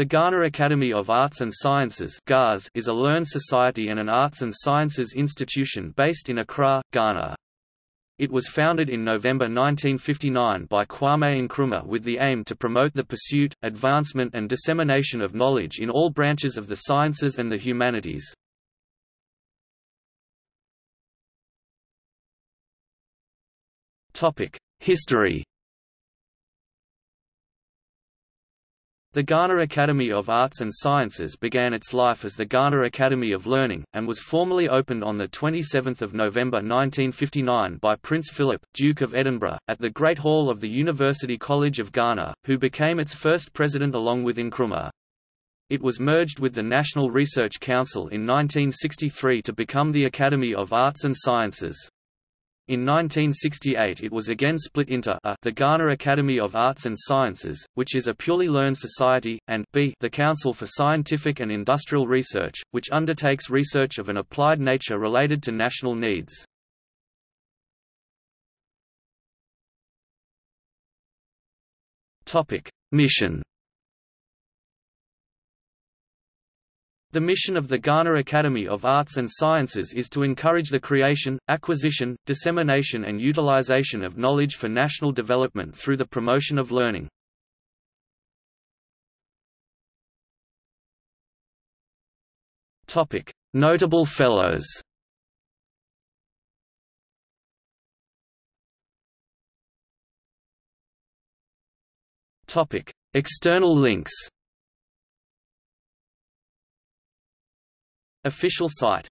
The Ghana Academy of Arts and Sciences is a learned society and an arts and sciences institution based in Accra, Ghana. It was founded in November 1959 by Kwame Nkrumah with the aim to promote the pursuit, advancement and dissemination of knowledge in all branches of the sciences and the humanities. History. The Ghana Academy of Arts and Sciences began its life as the Ghana Academy of Learning, and was formally opened on 27 November 1959 by Prince Philip, Duke of Edinburgh, at the Great Hall of the University College of Ghana, who became its first president along with Nkrumah. It was merged with the National Research Council in 1963 to become the Academy of Arts and Sciences. In 1968 it was again split into a, the Ghana Academy of Arts and Sciences, which is a purely learned society, and b, the Council for Scientific and Industrial Research, which undertakes research of an applied nature related to national needs. Mission. The mission of the Ghana Academy of Arts and Sciences is to encourage the creation, acquisition, dissemination and utilization of knowledge for national development through the promotion of learning. Notable fellows. External links. Official site.